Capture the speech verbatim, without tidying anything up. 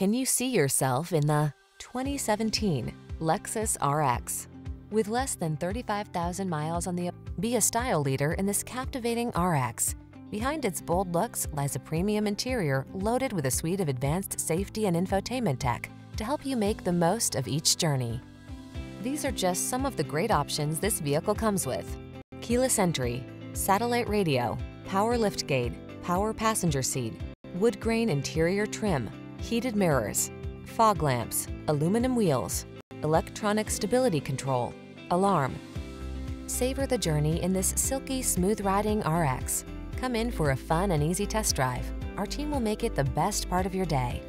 Can you see yourself in the twenty seventeen Lexus R X? With less than thirty-five thousand miles on the be a style leader in this captivating R X. Behind its bold looks lies a premium interior loaded with a suite of advanced safety and infotainment tech to help you make the most of each journey. These are just some of the great options this vehicle comes with: keyless entry, satellite radio, power liftgate, power passenger seat, wood grain interior trim, heated mirrors, fog lamps, aluminum wheels, electronic stability control, alarm. Savor the journey in this silky, smooth-riding R X. Come in for a fun and easy test drive. Our team will make it the best part of your day.